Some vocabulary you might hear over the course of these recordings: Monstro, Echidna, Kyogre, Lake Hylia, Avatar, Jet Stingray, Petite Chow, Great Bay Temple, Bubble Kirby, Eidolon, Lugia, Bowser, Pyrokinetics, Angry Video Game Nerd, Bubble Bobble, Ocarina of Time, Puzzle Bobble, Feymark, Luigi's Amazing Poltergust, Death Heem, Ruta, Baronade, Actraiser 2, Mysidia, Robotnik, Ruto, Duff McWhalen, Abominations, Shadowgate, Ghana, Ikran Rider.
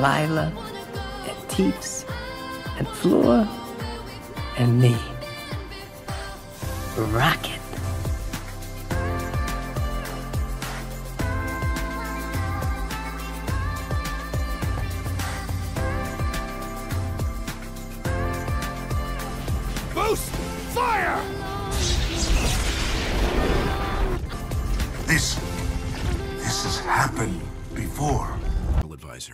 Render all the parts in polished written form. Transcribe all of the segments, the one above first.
Lila, and Teeps, and Flora, and me. Rocket. Boost! Fire! This has happened before. Advisor.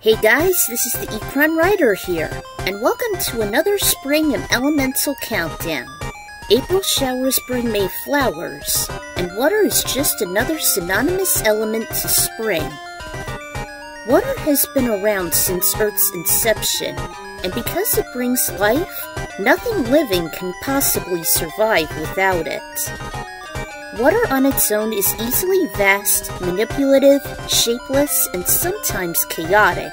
Hey guys, this is the Ikran Rider here, and welcome to another Spring and Elemental Countdown. April showers bring May flowers, and water is just another synonymous element to spring. Water has been around since Earth's inception, and because it brings life, nothing living can possibly survive without it. Water on its own is easily vast, manipulative, shapeless, and sometimes chaotic.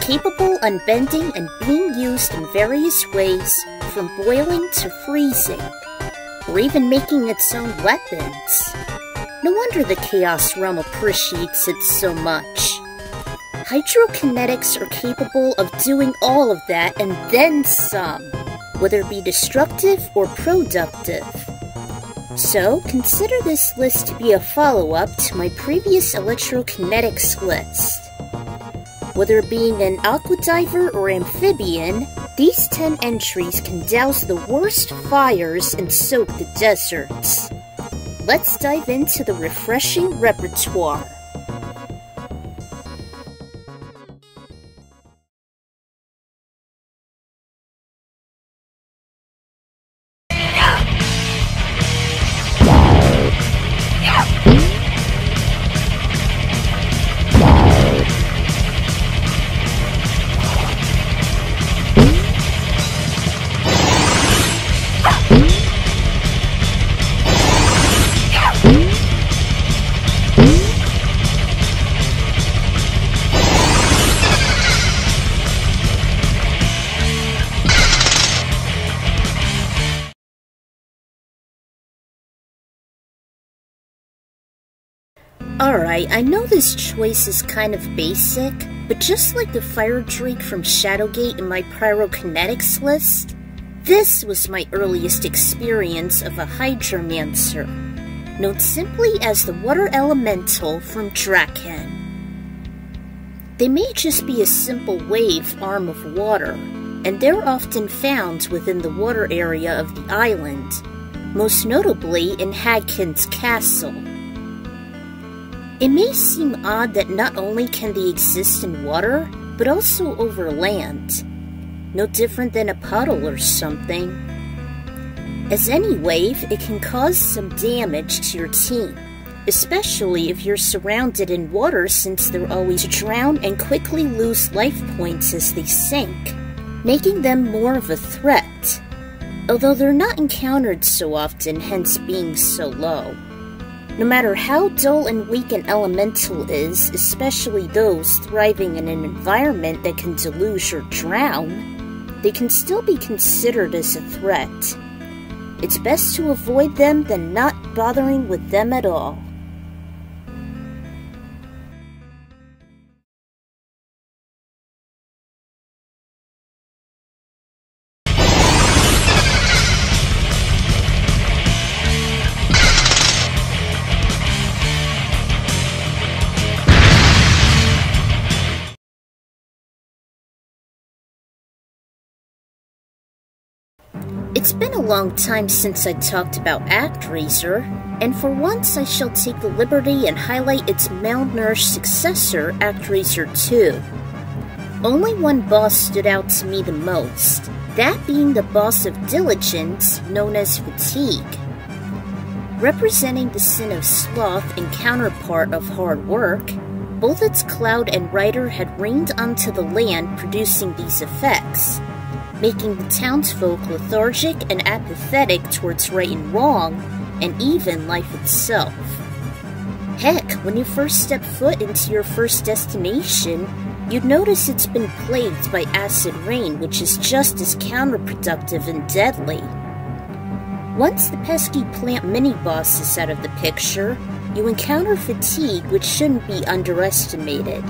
Capable, unbending, and being used in various ways, from boiling to freezing, or even making its own weapons. No wonder the Chaos Realm appreciates it so much. Hydrokinetics are capable of doing all of that and then some, whether it be destructive or productive. So, consider this list to be a follow-up to my previous electrokinetics list. Whether being an aqua diver or amphibian, these 10 entries can douse the worst fires and soak the deserts. Let's dive into the refreshing repertoire. Alright, I know this choice is kind of basic, but just like the Fire Drake from Shadowgate in my Pyrokinetics list, this was my earliest experience of a Hydromancer, known simply as the Water Elemental from Draken. They may just be a simple wave arm of water, and they're often found within the water area of the island, most notably in Hadkin's Castle. It may seem odd that not only can they exist in water, but also over land. No different than a puddle or something. As any wave, it can cause some damage to your team, especially if you're surrounded in water since they're always drowned and quickly lose life points as they sink, making them more of a threat, although they're not encountered so often, hence being so low. No matter how dull and weak an elemental is, especially those thriving in an environment that can deluge or drown, they can still be considered as a threat. It's best to avoid them than not bothering with them at all. It's been a long time since I talked about Actraiser, and for once I shall take the liberty and highlight its malnourished successor, Actraiser 2. Only one boss stood out to me the most, that being the boss of diligence, known as fatigue. Representing the sin of sloth and counterpart of hard work, both its cloud and rider had rained onto the land producing these effects, making the townsfolk lethargic and apathetic towards right and wrong, and even life itself. Heck, when you first step foot into your first destination, you'd notice it's been plagued by acid rain, which is just as counterproductive and deadly. Once the pesky plant mini-boss is out of the picture, you encounter fatigue, which shouldn't be underestimated.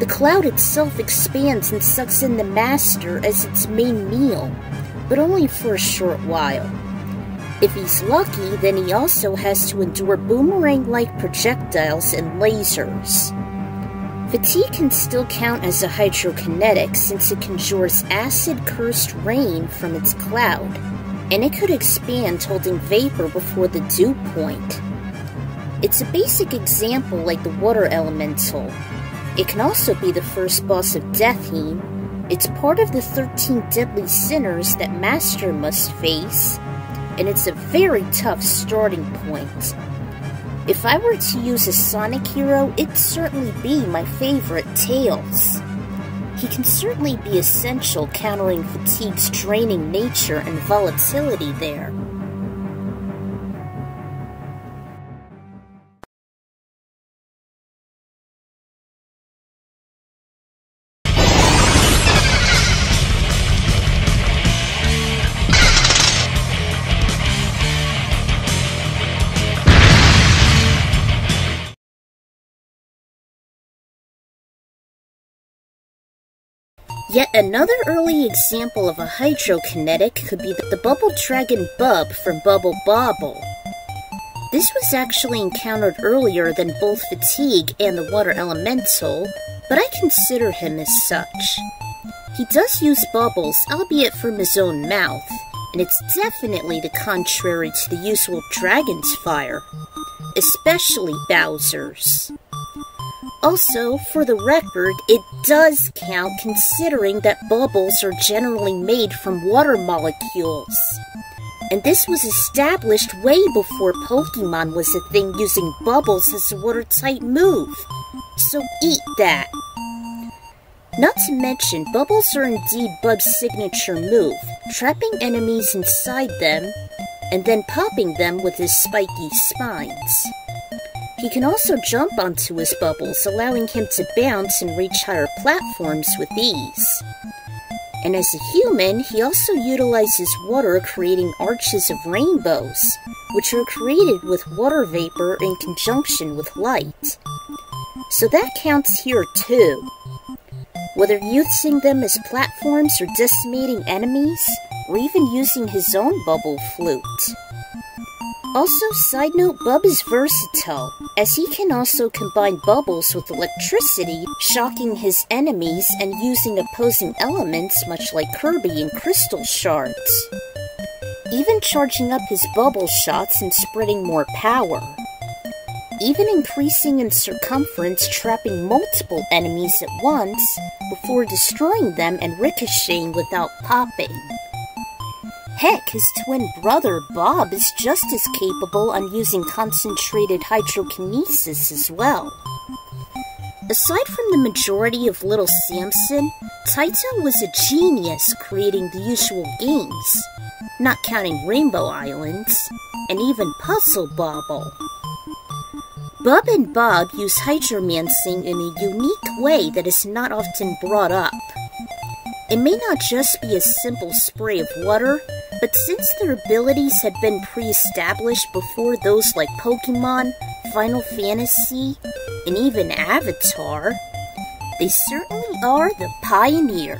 The cloud itself expands and sucks in the master as its main meal, but only for a short while. If he's lucky, then he also has to endure boomerang-like projectiles and lasers. Fatigue can still count as a hydrokinetic since it conjures acid-cursed rain from its cloud, and it could expand holding vapor before the dew point. It's a basic example like the water elemental. It can also be the first boss of Death Heem. It's part of the 13 deadly sinners that Master must face, and it's a very tough starting point. If I were to use a Sonic hero, it'd certainly be my favorite, Tails. He can certainly be essential countering fatigue's draining nature and volatility there. Yet another early example of a hydrokinetic could be the Bubble Dragon Bub from Bubble Bobble. This was actually encountered earlier than both Fatigue and the Water Elemental, but I consider him as such. He does use bubbles, albeit from his own mouth, and it's definitely the contrary to the usual dragon's fire, especially Bowser's. Also, for the record, it does count considering that bubbles are generally made from water molecules. And this was established way before Pokemon was a thing using bubbles as a watertight move. So eat that! Not to mention, bubbles are indeed Bub's signature move, trapping enemies inside them, and then popping them with his spiky spines. He can also jump onto his bubbles, allowing him to bounce and reach higher platforms with ease. And as a human, he also utilizes water, creating arches of rainbows, which are created with water vapor in conjunction with light. So that counts here too. Whether using them as platforms or decimating enemies, or even using his own bubble flute. Also, side note, Bub is versatile, as he can also combine bubbles with electricity, shocking his enemies and using opposing elements much like Kirby and Crystal Shards. Even charging up his bubble shots and spreading more power. Even increasing in circumference, trapping multiple enemies at once, before destroying them and ricocheting without popping. Heck, his twin brother, Bob, is just as capable on using concentrated hydrokinesis as well. Aside from the majority of Little Samson, Taito was a genius creating the usual games, not counting Rainbow Islands, and even Puzzle Bobble. Bub and Bob use hydromancing in a unique way that is not often brought up. It may not just be a simple spray of water, but since their abilities had been pre-established before those like Pokemon, Final Fantasy, and even Avatar, they certainly are the pioneers.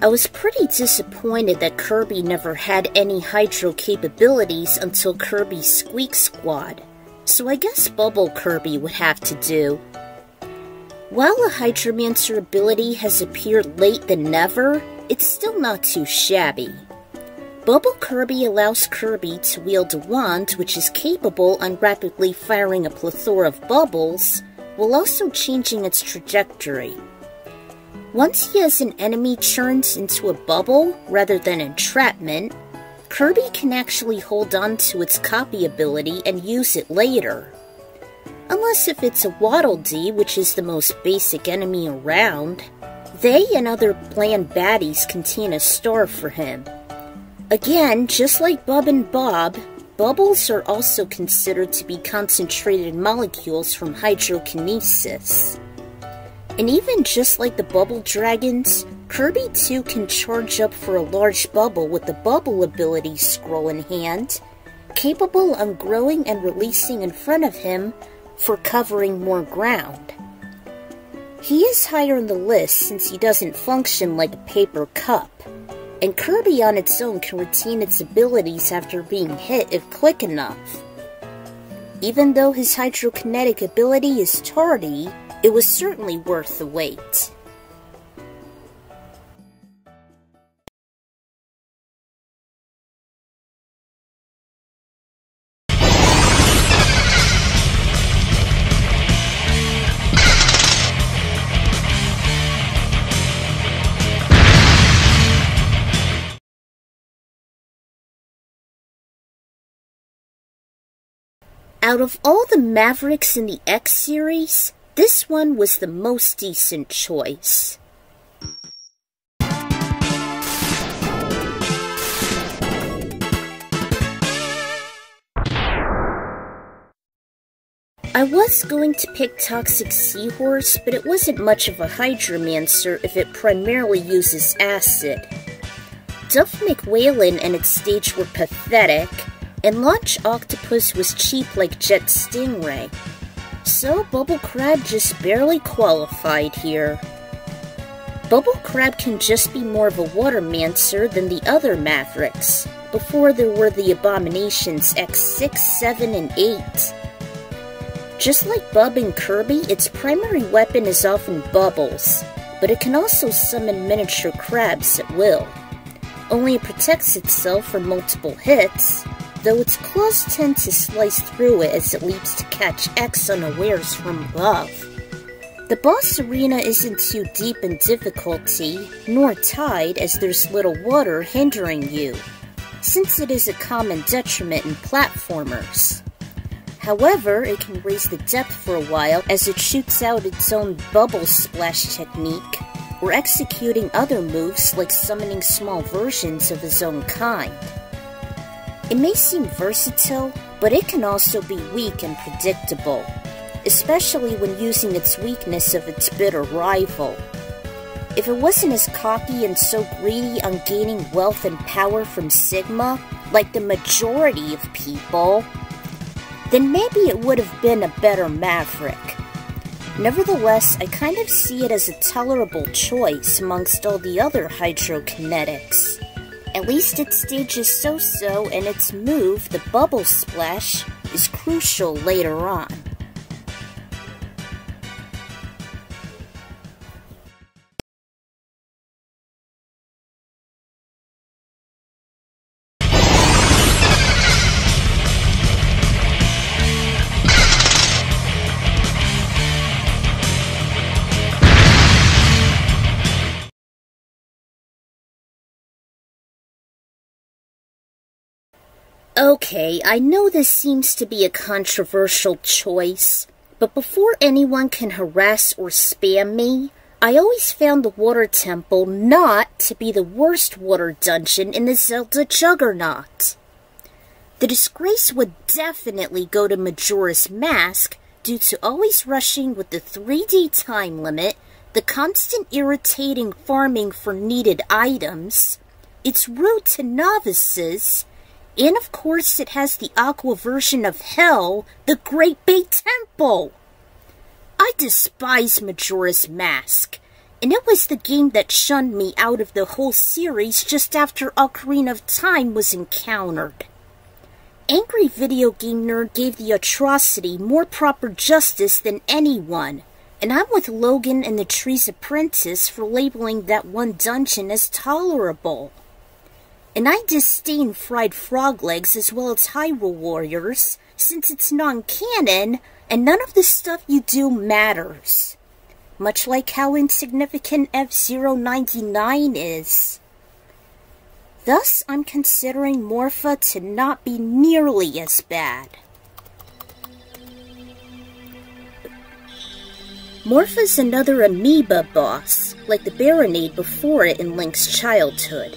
I was pretty disappointed that Kirby never had any hydro capabilities until Kirby's Squeak Squad, so I guess Bubble Kirby would have to do. While a hydromancer ability has appeared late than never, it's still not too shabby. Bubble Kirby allows Kirby to wield a wand which is capable on rapidly firing a plethora of bubbles, while also changing its trajectory. Once he has an enemy churned into a bubble, rather than entrapment, Kirby can actually hold on to its copy ability and use it later. Unless Unless if it's a Waddle Dee, which is the most basic enemy around. They and other bland baddies contain a star for him. Again, just like Bub and Bob, bubbles are also considered to be concentrated molecules from hydrokinesis. And even just like the Bubble Dragons, Kirby 2 can charge up for a large bubble with the Bubble ability scroll in hand, capable of growing and releasing in front of him for covering more ground. He is higher on the list since he doesn't function like a paper cup, and Kirby on its own can retain its abilities after being hit if quick enough. Even though his hydrokinetic ability is tardy, it was certainly worth the wait. Out of all the Mavericks in the X series, this one was the most decent choice. I was going to pick Toxic Seahorse, but it wasn't much of a Hydromancer if it primarily uses acid. Duff McWhalen and its stage were pathetic, and Launch Octopus was cheap like Jet Stingray. So Bubble Crab just barely qualified here. Bubble Crab can just be more of a Watermancer than the other Mavericks, before there were the Abominations X6, 7, and 8. Just like Bub and Kirby, its primary weapon is often bubbles, but it can also summon miniature crabs at will. Only it protects itself from multiple hits, though its claws tend to slice through it as it leaps to catch X unawares from above. The boss arena isn't too deep in difficulty, nor tied, as there's little water hindering you, since it is a common detriment in platformers. However, it can raise the depth for a while as it shoots out its own bubble splash technique, or executing other moves like summoning small versions of his own kind. It may seem versatile, but it can also be weak and predictable, especially when using its weakness of its bitter rival. If it wasn't as cocky and so greedy on gaining wealth and power from Sigma, like the majority of people, then maybe it would have been a better Maverick. Nevertheless, I kind of see it as a tolerable choice amongst all the other hydrokinetics. At least its stage is so-so, and its move, the Bubble Splash, is crucial later on. Okay, I know this seems to be a controversial choice, but before anyone can harass or spam me, I always found the Water Temple not to be the worst water dungeon in the Zelda Juggernaut. The disgrace would definitely go to Majora's Mask due to always rushing with the 3D time limit, the constant irritating farming for needed items, its rude to novices, and of course it has the aqua version of Hell, the Great Bay Temple! I despise Majora's Mask, and it was the game that shunned me out of the whole series just after Ocarina of Time was encountered. Angry Video Game Nerd gave the atrocity more proper justice than anyone, and I'm with Logan and the Tree's Apprentice for labeling that one dungeon as tolerable. And I disdain fried frog legs as well as Hyrule Warriors, since it's non-canon, and none of the stuff you do matters. Much like how insignificant F-099 is. Thus, I'm considering Morpha to not be nearly as bad. Morpha's another amoeba boss, like the Baronade before it in Link's childhood.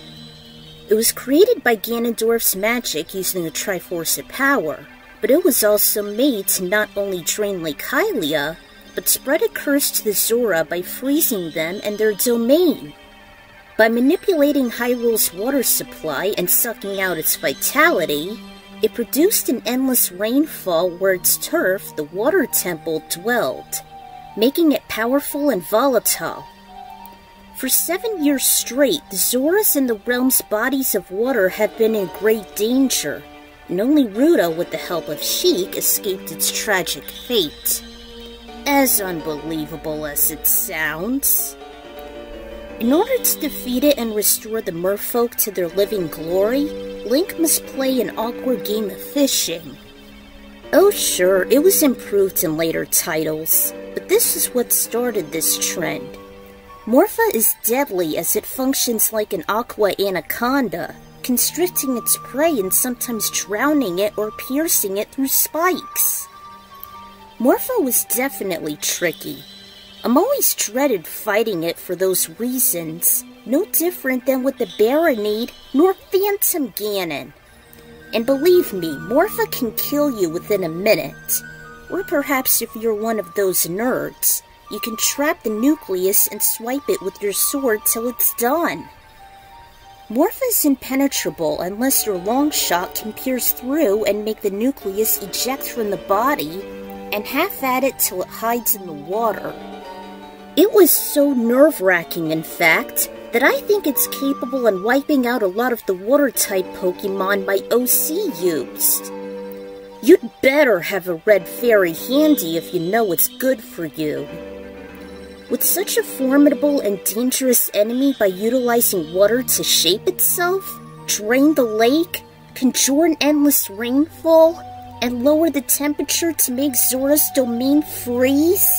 It was created by Ganondorf's magic using the Triforce of Power, but it was also made to not only drain Lake Hylia, but spread a curse to the Zora by freezing them and their domain. By manipulating Hyrule's water supply and sucking out its vitality, it produced an endless rainfall where its turf, the Water Temple, dwelled, making it powerful and volatile. For 7 years straight, the Zoras in the realm's bodies of water have been in great danger, and only Ruta, with the help of Sheik, escaped its tragic fate. As unbelievable as it sounds. In order to defeat it and restore the merfolk to their living glory, Link must play an awkward game of fishing. Oh sure, it was improved in later titles, but this is what started this trend. Morpha is deadly as it functions like an aqua anaconda, constricting its prey and sometimes drowning it or piercing it through spikes. Morpha was definitely tricky. I'm always dreaded fighting it for those reasons, no different than with the Baronade nor Phantom Ganon. And believe me, Morpha can kill you within a minute, or perhaps if you're one of those nerds, you can trap the nucleus and swipe it with your sword till it's done. Morpha's impenetrable unless your long shot can pierce through and make the nucleus eject from the body, and half at it till it hides in the water. It was so nerve-wracking, in fact, that I think it's capable in wiping out a lot of the water-type Pokemon my OC used. You'd better have a red fairy handy if you know it's good for you. With such a formidable and dangerous enemy by utilizing water to shape itself, drain the lake, conjure an endless rainfall, and lower the temperature to make Zora's domain freeze?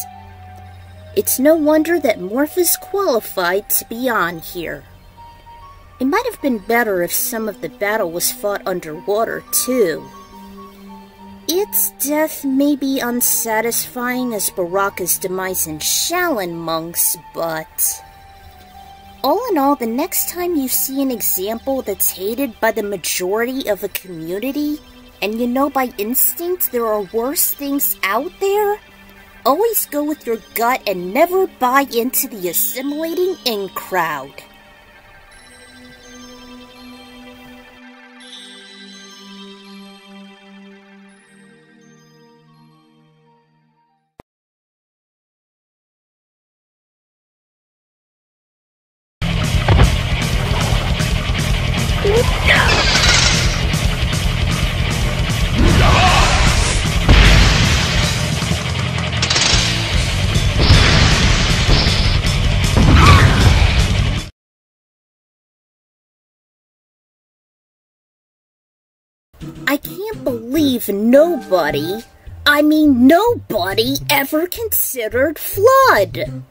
It's no wonder that Morpha's qualified to be on here. It might have been better if some of the battle was fought underwater, too. Its death may be unsatisfying as Baraka's demise in Shaolin monks, but... all in all, the next time you see an example that's hated by the majority of a community, and you know by instinct there are worse things out there, always go with your gut and never buy into the assimilating in crowd. I can't believe nobody, I mean nobody, ever considered Flood!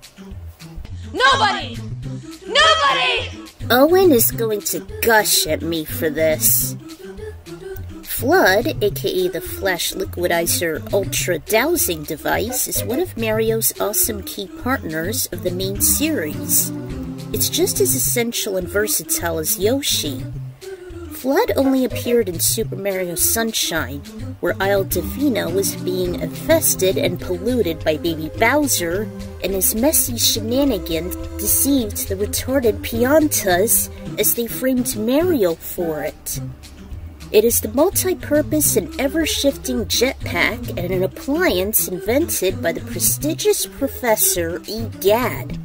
Nobody! Nobody! Owen is going to gush at me for this. Flood, aka the Flash Liquidizer Ultra Dowsing Device, is one of Mario's awesome key partners of the main series. It's just as essential and versatile as Yoshi. Flood only appeared in Super Mario Sunshine, where Isle Divino was being infested and polluted by Baby Bowser, and his messy shenanigans deceived the retarded Piantas as they framed Mario for it. It is the multi-purpose and ever-shifting jetpack and an appliance invented by the prestigious Professor E. Gadd,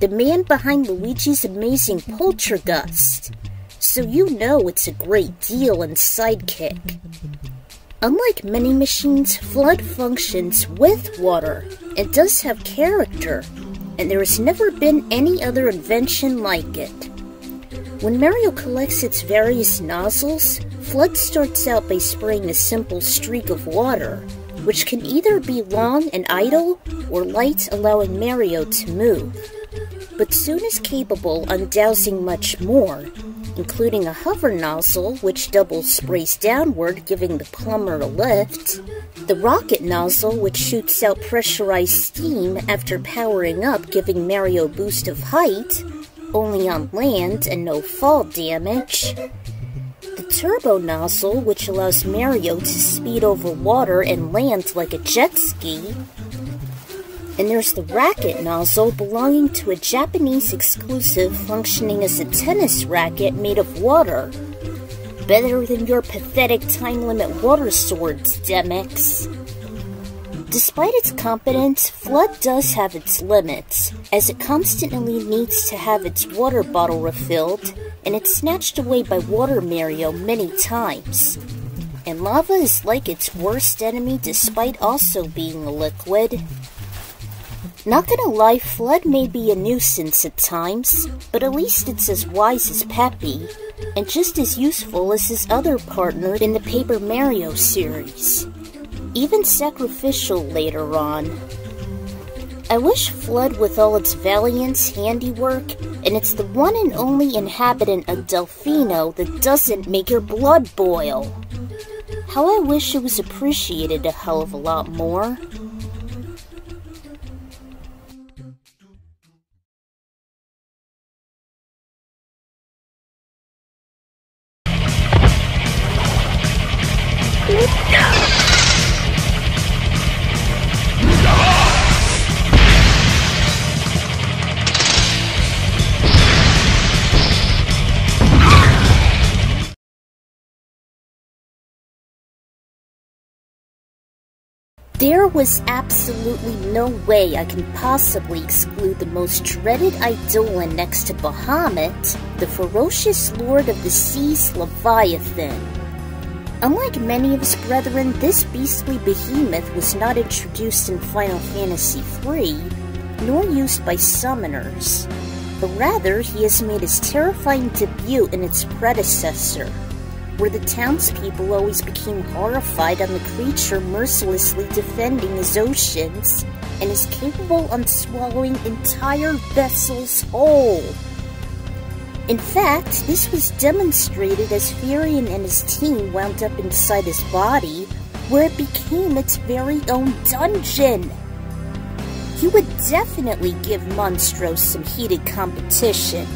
the man behind Luigi's Amazing Poltergust. So you know it's a great deal in Sidekick. Unlike many machines, Flood functions with water and does have character, and there has never been any other invention like it. When Mario collects its various nozzles, Flood starts out by spraying a simple streak of water, which can either be long and idle, or light, allowing Mario to move. But soon is capable of dousing much more, including a hover nozzle which double sprays downward, giving the plumber a lift, the rocket nozzle which shoots out pressurized steam after powering up, giving Mario a boost of height, only on land and no fall damage, the turbo nozzle which allows Mario to speed over water and land like a jet ski, and there's the racket nozzle belonging to a Japanese exclusive functioning as a tennis racket made of water. Better than your pathetic time limit water swords, Demix. Despite its competence, Flood does have its limits, as it constantly needs to have its water bottle refilled, and it's snatched away by Water Mario many times. And lava is like its worst enemy despite also being a liquid. Not gonna lie, Flood may be a nuisance at times, but at least it's as wise as Peppy, and just as useful as his other partner in the Paper Mario series. Even sacrificial later on. I wish Flood with all its valiance, handiwork, and it's the one and only inhabitant of Delfino that doesn't make your blood boil. How I wish it was appreciated a hell of a lot more. There was absolutely no way I can possibly exclude the most dreaded Eidolon next to Bahamut, the ferocious lord of the seas, Leviathan. Unlike many of his brethren, this beastly behemoth was not introduced in Final Fantasy III, nor used by summoners, but rather he has made his terrifying debut in its predecessor, where the townspeople always became horrified on the creature mercilessly defending his oceans, and is capable of swallowing entire vessels whole. In fact, this was demonstrated as Furion and his team wound up inside his body, where it became its very own dungeon. He would definitely give Monstro some heated competition.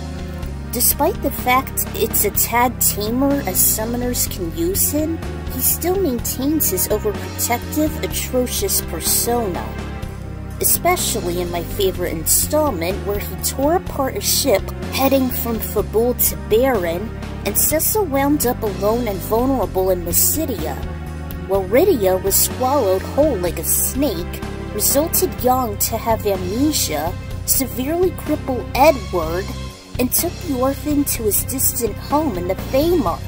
Despite the fact it's a tad tamer as summoners can use him, he still maintains his overprotective, atrocious persona. Especially in my favorite installment where he tore apart a ship heading from Fabul to Baron, and Cecil wound up alone and vulnerable in Mysidia, while Rydia was swallowed whole like a snake, resulted Yong to have amnesia, severely crippled Edward, and took the orphan to his distant home in the Feymark.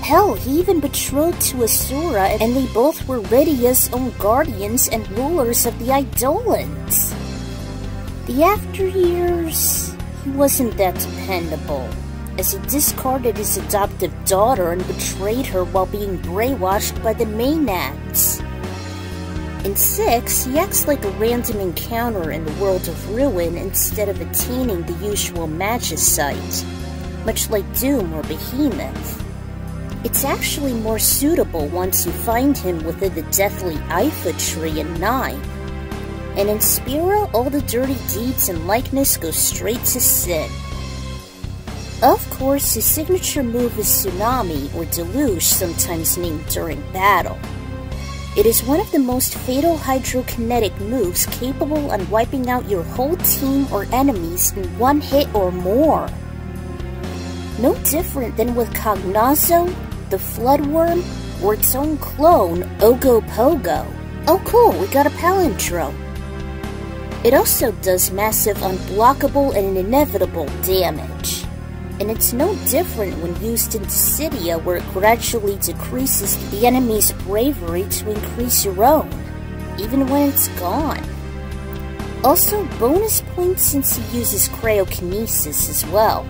Hell, he even betrothed to Azura, and they both were Rydia's own guardians and rulers of the Eidolons. The after years, he wasn't that dependable, as he discarded his adoptive daughter and betrayed her while being brainwashed by the Maenads. In 6, he acts like a random encounter in the world of Ruin instead of attaining the usual magicite, much like Doom or Behemoth. It's actually more suitable once you find him within the deathly Aipha tree in 9. And in Spira, all the dirty deeds and likeness go straight to Sin. Of course, his signature move is Tsunami, or Deluge, sometimes named during battle. It is one of the most fatal hydrokinetic moves, capable of wiping out your whole team or enemies in one hit or more. No different than with Cognazo, the Floodworm, or its own clone, Ogopogo. Oh cool, we got a palindrome. It also does massive unblockable and inevitable damage. And it's no different when used in Dissidia, where it gradually decreases the enemy's bravery to increase your own, even when it's gone. Also, bonus points since he uses cryokinesis as well.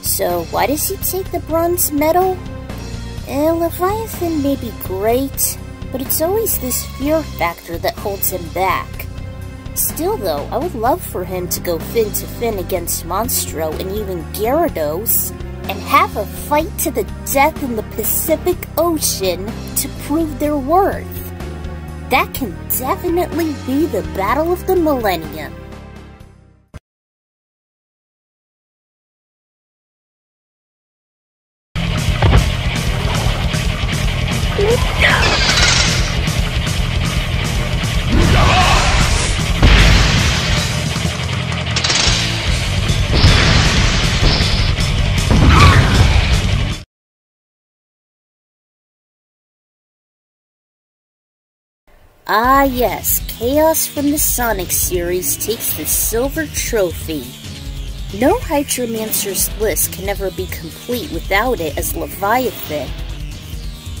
So, why does he take the bronze medal? Leviathan may be great, but it's always this fear factor that holds him back. Still though, I would love for him to go fin to fin against Monstro and even Gyarados, and have a fight to the death in the Pacific Ocean to prove their worth. That can definitely be the battle of the millennium. Ah yes, Chaos from the Sonic series takes the silver trophy. No Hydromancer's list can ever be complete without it as Leviathan.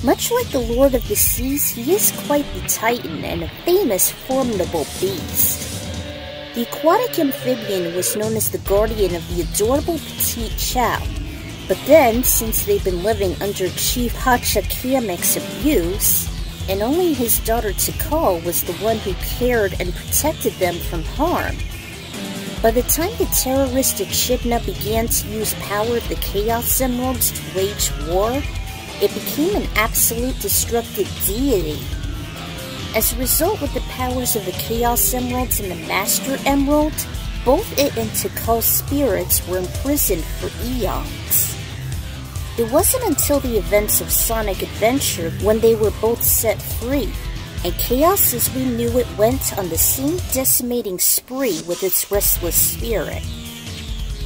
Much like the Lord of the Seas, he is quite the Titan and a famous formidable beast. The aquatic amphibian was known as the guardian of the adorable Petite Chow, but then, since they've been living under Chief Hachakamek's abuse, and only his daughter Tikal was the one who cared and protected them from harm. By the time the terrorist Echidna began to use power of the Chaos Emeralds to wage war, it became an absolute destructive deity. As a result of the powers of the Chaos Emeralds and the Master Emerald, both it and Tikal's spirits were imprisoned for eons. It wasn't until the events of Sonic Adventure when they were both set free, and Chaos as we knew it went on the same decimating spree with its restless spirit.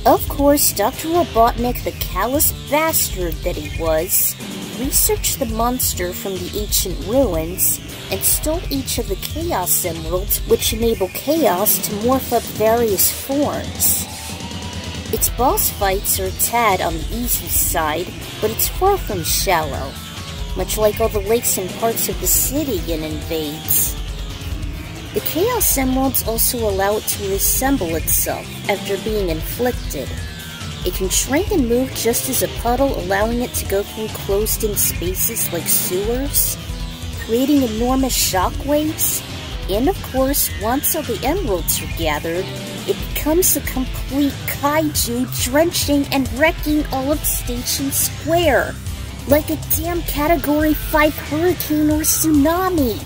Of course, Dr. Robotnik, the callous bastard that he was, researched the monster from the ancient ruins, and stole each of the Chaos Emeralds which enable Chaos to morph up various forms. Its boss fights are a tad on the easy side, but it's far from shallow, much like all the lakes and parts of the city it invades. The Chaos Emeralds also allow it to reassemble itself after being inflicted. It can shrink and move just as a puddle, allowing it to go through closed-in spaces like sewers, creating enormous shockwaves, and of course, once all the emeralds are gathered, it becomes a complete kaiju, drenching and wrecking all of Station Square, like a damn Category 5 hurricane or tsunami.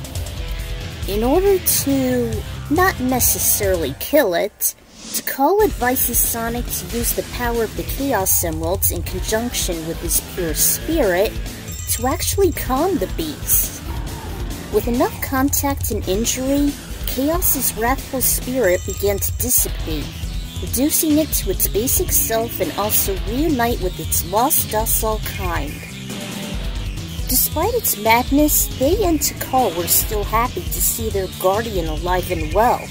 In order to not necessarily kill it, Tikal advises Sonic to use the power of the Chaos Emeralds in conjunction with his pure spirit to actually calm the beast. With enough contact and injury, Chaos's wrathful spirit began to dissipate, reducing it to its basic self and also reunite with its lost docile kind. Despite its madness, they and Tikal were still happy to see their guardian alive and well,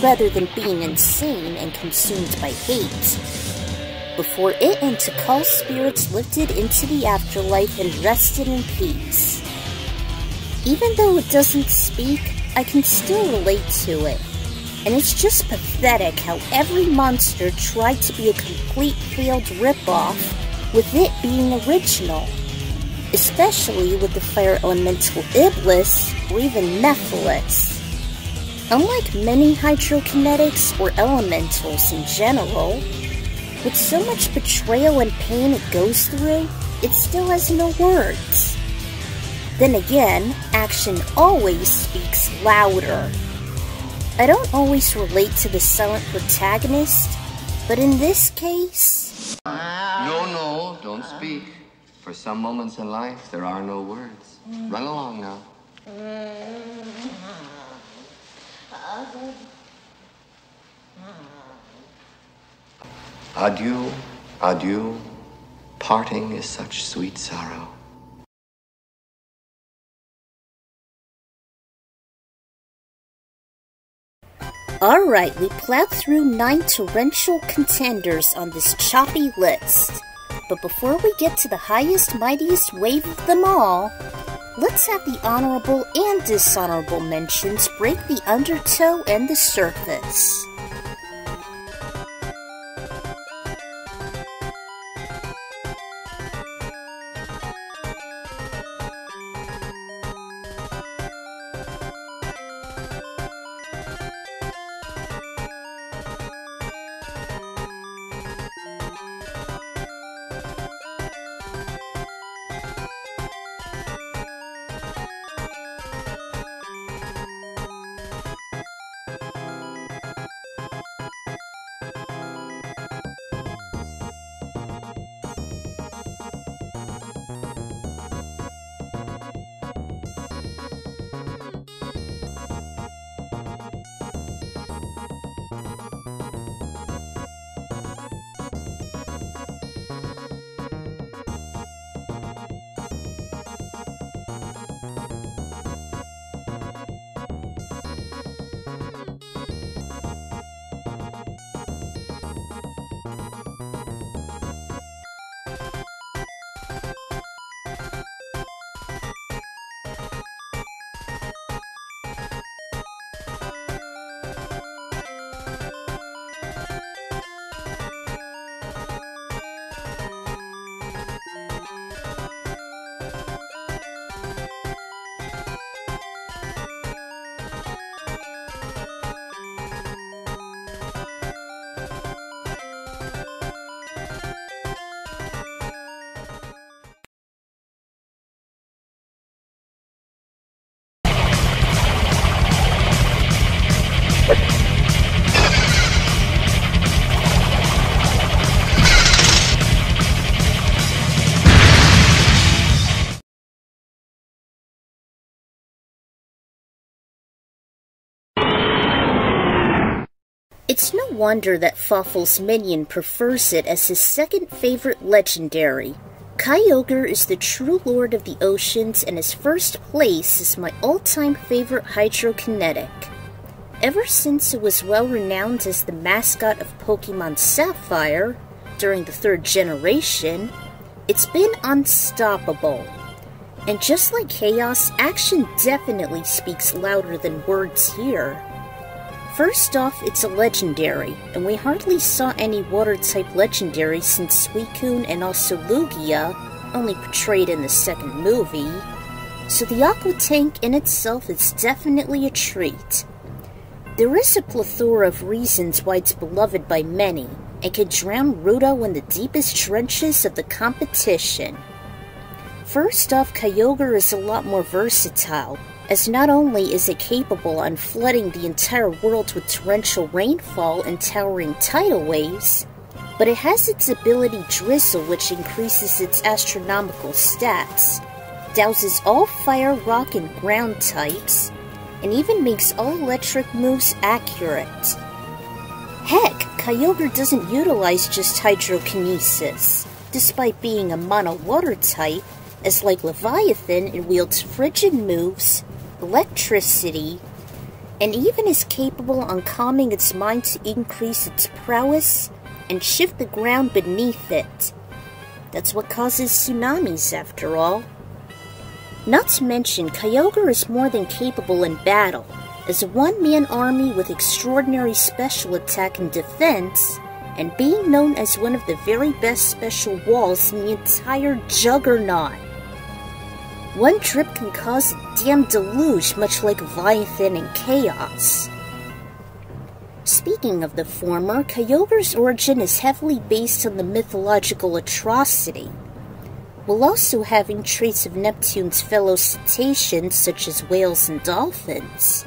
rather than being insane and consumed by hate. Before it and Tikal's spirits lifted into the afterlife and rested in peace. Even though it doesn't speak, I can still relate to it, and it's just pathetic how every monster tried to be a complete failed ripoff, with it being original, especially with the fire elemental Iblis or even Mephiles. Unlike many hydrokinetics or elementals in general, with so much betrayal and pain it goes through, it still has no words. Then again, action always speaks louder. I don't always relate to the silent protagonist, but in this case... No, don't speak. For some moments in life, there are no words. Run along now. Adieu, adieu. Parting is such sweet sorrow. Alright, we plowed through 9 torrential contenders on this choppy list. But before we get to the highest, mightiest wave of them all, let's have the honorable and dishonorable mentions break the undertow and the surface. It's no wonder that Fawful's minion prefers it as his second favorite legendary. Kyogre is the true lord of the oceans, and his first place is my all-time favorite hydrokinetic. Ever since it was well-renowned as the mascot of Pokemon Sapphire, during the third generation, it's been unstoppable. And just like Chaos, action definitely speaks louder than words here. First off, it's a legendary, and we hardly saw any water-type legendaries since Suicune and also Lugia, only portrayed in the second movie. So the Aqua Tank in itself is definitely a treat. There is a plethora of reasons why it's beloved by many, and could drown Ruto in the deepest trenches of the competition. First off, Kyogre is a lot more versatile, as not only is it capable on flooding the entire world with torrential rainfall and towering tidal waves, but it has its ability Drizzle, which increases its astronomical stats, douses all fire, rock, and ground types, and even makes all electric moves accurate. Heck, Kyogre doesn't utilize just hydrokinesis, despite being a mono-water type, as like Leviathan, it wields frigid moves, electricity, and even is capable on calming its mind to increase its prowess and shift the ground beneath it. That's what causes tsunamis, after all. Not to mention, Kyogre is more than capable in battle, as a one-man army with extraordinary special attack and defense, and being known as one of the very best special walls in the entire juggernaut. One trip can cause a damn deluge, much like Leviathan and Chaos. Speaking of the former, Kyogre's origin is heavily based on the mythological atrocity, while also having traits of Neptune's fellow cetaceans such as whales and dolphins.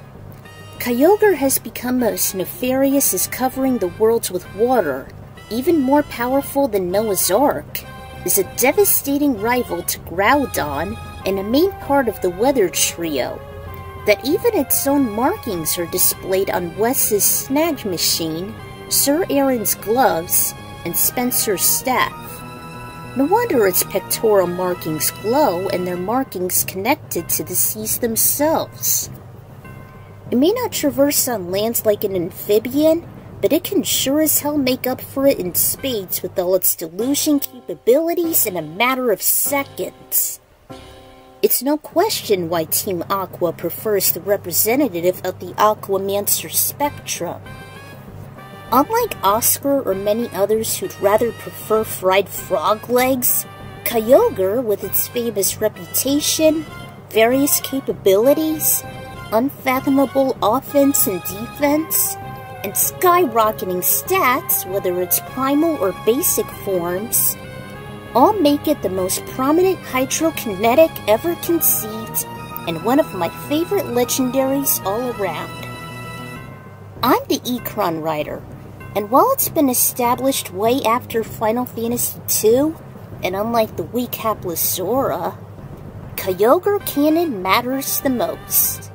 Kyogre has become as nefarious as covering the worlds with water, even more powerful than Noah's Ark, is a devastating rival to Groudon, and a main part of the weather trio, that even its own markings are displayed on Wes's snag machine, Sir Aaron's gloves, and Spencer's staff. No wonder its pectoral markings glow and their markings connected to the seas themselves. It may not traverse on lands like an amphibian, but it can sure as hell make up for it in spades with all its delusion capabilities in a matter of seconds. It's no question why Team Aqua prefers the representative of the Aquamancer spectrum. Unlike Oscar or many others who'd rather prefer fried frog legs, Kyogre, with its famous reputation, various capabilities, unfathomable offense and defense, and skyrocketing stats, whether it's primal or basic forms, all make it the most prominent hydrokinetic ever conceived, and one of my favorite legendaries all around. I'm the Ikran Rider, and while it's been established way after Final Fantasy II, and unlike the weak hapless Zora, Kyogre canon matters the most.